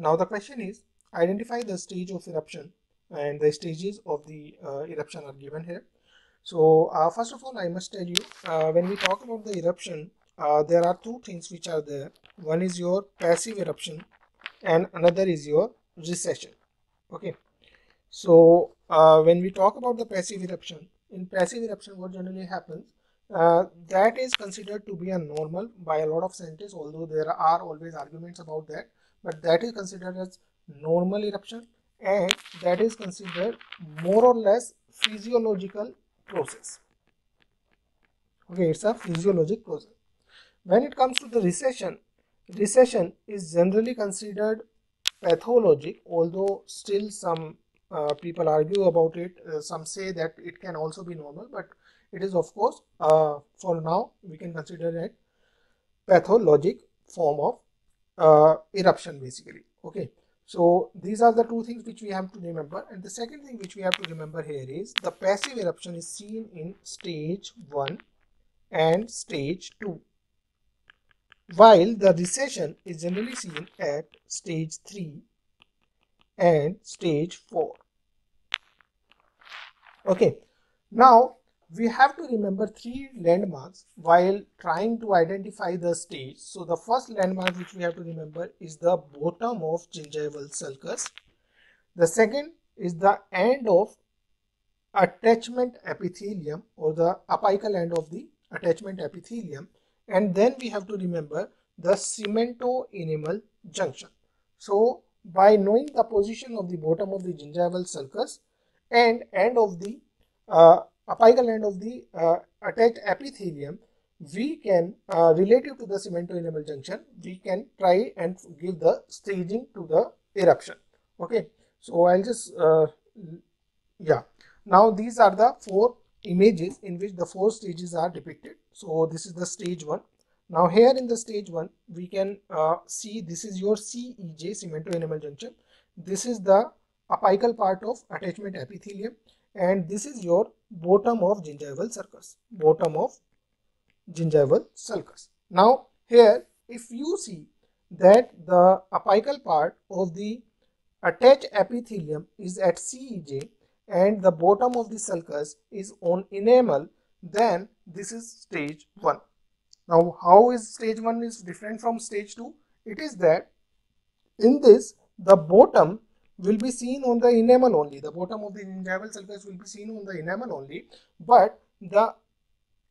Now the question is, identify the stage of eruption, and the stages of the eruption are given here. So first of all, I must tell you, when we talk about the eruption, there are two things which are there. One is your passive eruption and another is your recession. Okay, so when we talk about the passive eruption, in passive eruption what generally happens, that is considered to be a normal by a lot of scientists, although there are always arguments about that, but that is considered as normal eruption, and that is considered more or less physiological process. Okay, it's a physiologic process. When it comes to the recession, recession is generally considered pathologic, although still some people argue about it. Some say that it can also be normal, but it is, of course, for now we can consider it pathologic form of eruption basically. Okay, so these are the two things which we have to remember. And the second thing which we have to remember here is the passive eruption is seen in stage 1 and stage 2, while the recession is generally seen at stage 3 and stage 4. Okay, now we have to remember three landmarks while trying to identify the stage. So the first landmark which we have to remember is the bottom of gingival sulcus. The second is the end of attachment epithelium, or the apical end of the attachment epithelium. And then we have to remember the cemento-enamal junction. So by knowing the position of the bottom of the gingival sulcus and end of the apical end of the attached epithelium, we can, relative to the cemento-enamal junction, we can try and give the staging to the eruption. Okay, so I'll just, now these are the four images in which the four stages are depicted. So this is the stage 1. Now here in the stage 1, we can see this is your CEJ, cemento-enamal junction. This is the apical part of attachment epithelium, and this is your bottom of gingival sulcus, Now here, if you see that the apical part of the attached epithelium is at CEJ and the bottom of the sulcus is on enamal, then this is stage 1. Now how is stage 1 is different from stage 2? It is that in this, the bottom will be seen on the enamel only. The bottom of the gingival sulcus will be seen on the enamel only, but the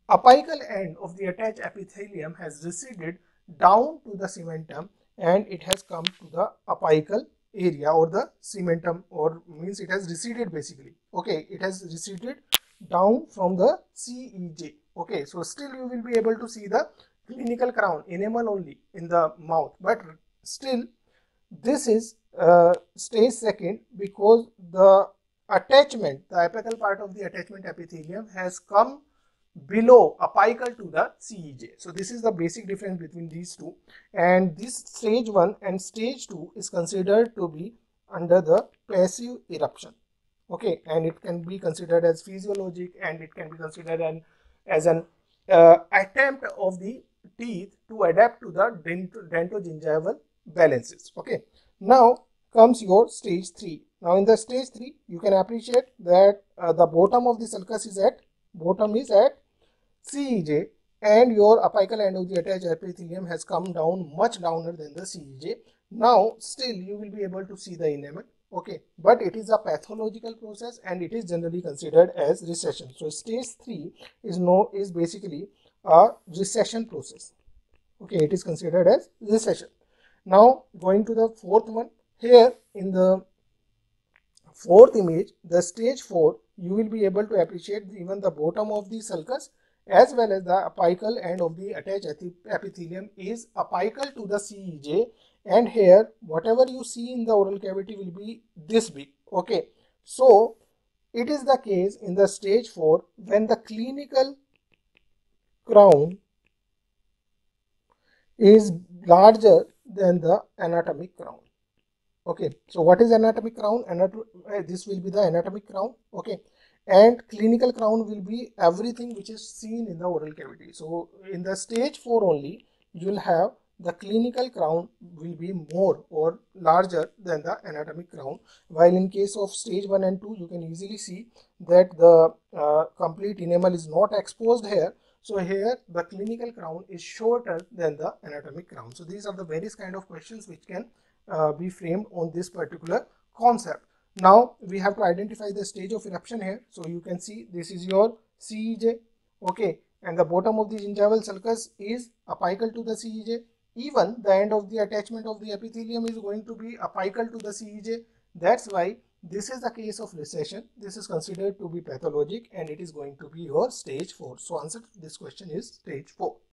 apical end of the attached epithelium has receded down to the cementum and it has come to the apical area, or the cementum, or means it has receded basically. Okay, it has receded down from the CEJ. Okay, so still you will be able to see the clinical crown, enamel only in the mouth, but still this is stage 2, because the attachment, the apical part of the attachment epithelium has come below apical to the CEJ. So this is the basic difference between these two, and this stage 1 and stage 2 is considered to be under the passive eruption. Okay, and it can be considered as physiologic, and it can be considered as an attempt of the teeth to adapt to the dentogingival balances. Okay, now comes your stage 3. Now in the stage 3, you can appreciate that the bottom of the sulcus is at CEJ, and your apical end of the attached epithelium has come down much downer than the CEJ. Now still you will be able to see the enamel. Okay, but it is a pathological process and it is generally considered as recession. So stage 3 is basically a recession process. Okay, it is considered as recession. Now going to the fourth one, here in the fourth image, the stage 4, you will be able to appreciate even the bottom of the sulcus as well as the apical end of the attached epithelium is apical to the CEJ. And here, whatever you see in the oral cavity will be this big. Okay, so it is the case in the stage 4 when the clinical crown is larger than the anatomic crown. Okay, so what is anatomic crown? This will be the anatomic crown. Okay, and clinical crown will be everything which is seen in the oral cavity. So in the stage 4 only, you will have the clinical crown will be more or larger than the anatomic crown, while in case of stage 1 and 2 you can easily see that the complete enamel is not exposed here. So here the clinical crown is shorter than the anatomic crown. So these are the various kind of questions which can be framed on this particular concept. Now we have to identify the stage of eruption here. So you can see this is your CEJ, okay, and the bottom of the gingival sulcus is apical to the CEJ. Even the end of the attachment of the epithelium is going to be apical to the CEJ. That's why this is the case of recession. This is considered to be pathologic and it is going to be your stage 4. So answer to this question is stage 4.